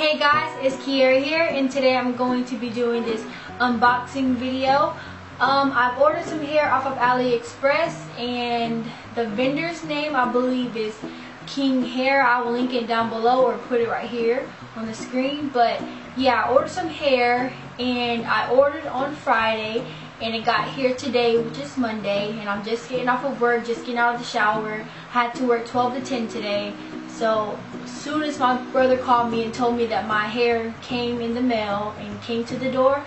Hey guys, it's Kiera here, and today I'm going to be doing this unboxing video. I've ordered some hair off of AliExpress, and the vendor's name I believe is King Hair. I will link it down below or put it right here on the screen. But yeah, I ordered some hair, and I ordered on Friday, and it got here today, which is Monday, and I'm just getting off of work, just getting out of the shower. I had to work 12 to 10 today. So as soon as my brother called me and told me that my hair came in the mail and came to the door,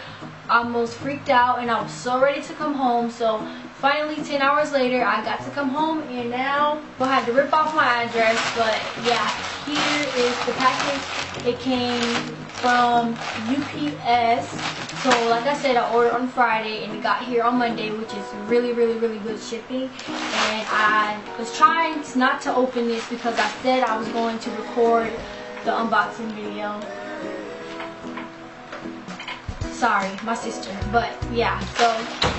I almost freaked out, and I was so ready to come home. So finally 10 hours later I got to come home, and now I had to rip off my address. But yeah, here is the package. It came from UPS. So like I said, I ordered on Friday and it got here on Monday, which is really good shipping. And I was trying not to open this because I said I was going to record the unboxing video. Sorry, my sister. But yeah, so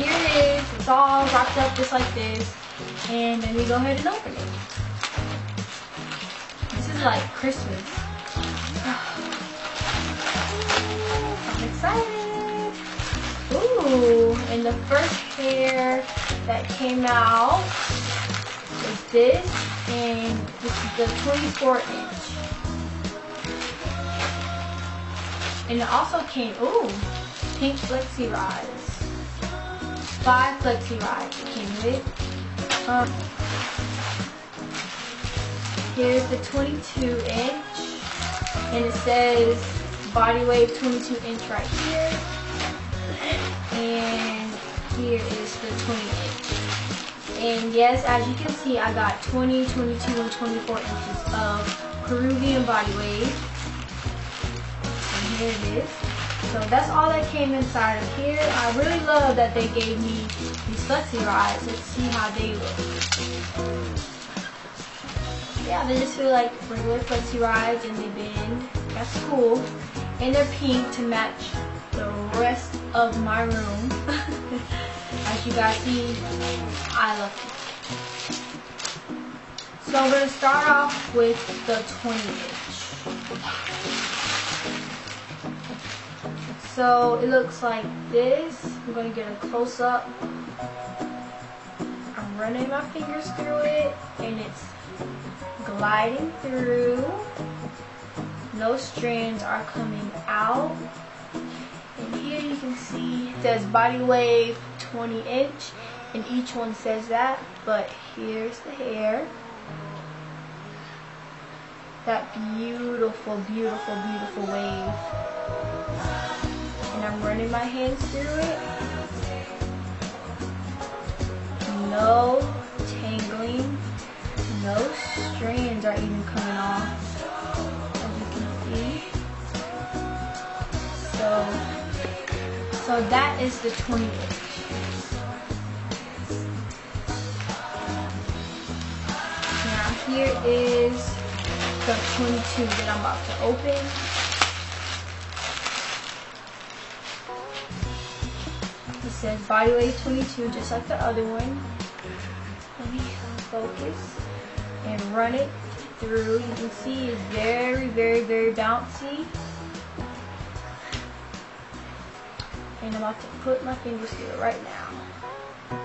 here it is. It's all wrapped up just like this. And then we go ahead and open it. This is like Christmas. I'm excited. Ooh, and the first hair that came out is this, and this is the 24-inch. And it also came, ooh, pink flexi rods. 5 flexi rods it came with. Here's the 22-inch, and it says body wave 22-inch right here. And here is the 20-inch. And yes, as you can see, I got 20, 22, and 24 inches of Peruvian body wave. And here it is. So that's all that came inside of here. I really love that they gave me these flexi rods. Let's see how they look. Yeah, they just feel like regular flexi rods, and they bend. That's cool. And they're pink to match the rest of my room. As you guys see, I love it. So I'm going to start off with the 20-inch. So it looks like this. I'm going to get a close-up. I'm running my fingers through it, and it's gliding through. No strands are coming out. And here you can see it says body wave 20-inch, and each one says that, but here's the hair. That beautiful wave. And I'm running my hands through it. No tangling, no strands are even coming off, as you can see. So that is the 20-inch. Now here is the 22 that I'm about to open. It says body weight 22, just like the other one. Let me focus and run it through. You can see it's very bouncy. And I'm about to put my fingers through it right now.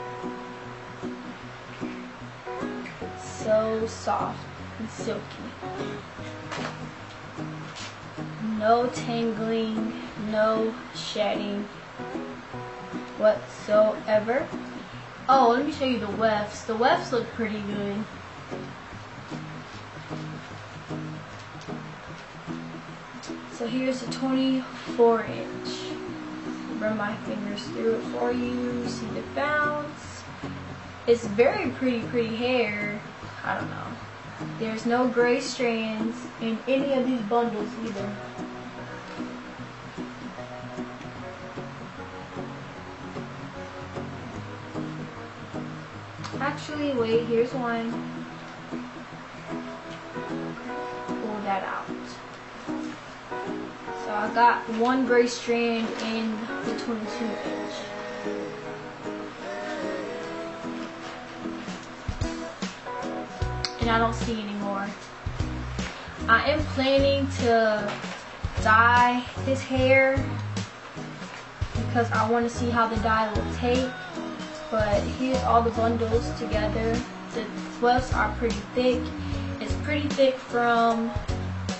So soft and silky. No tangling, no shedding whatsoever. Oh, let me show you the wefts. The wefts look pretty good. So here's the 24-inch. Run my fingers through it for you. See the bounce. It's very pretty hair. I don't know. There's no gray strands in any of these bundles either. Actually, wait, here's one. Pull that out. So I got one gray strand in the 22-inch. And I don't see any more. I am planning to dye his hair because I want to see how the dye will take. But here's all the bundles together. The tufts are pretty thick. It's pretty thick from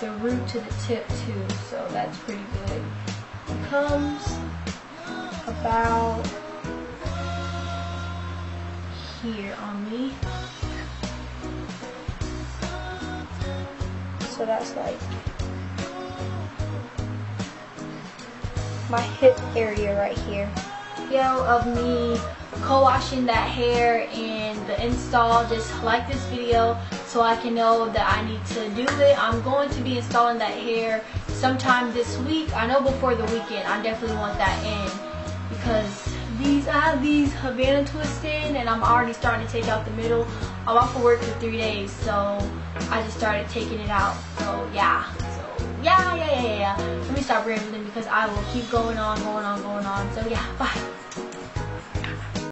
the root to the tip too, so that's pretty good. It comes about here on me. So that's like my hip area right here. Video of me co-washing that hair and the install. Just like this video so I can know that I need to do it. I'm going to be installing that hair sometime this week. I know before the weekend. I definitely want that in because these I have these Havana twists in, and I'm already starting to take out the middle. I'm off of work for 3 days, so I just started taking it out. So yeah. Let me stop rambling because I will keep going on. So yeah, bye.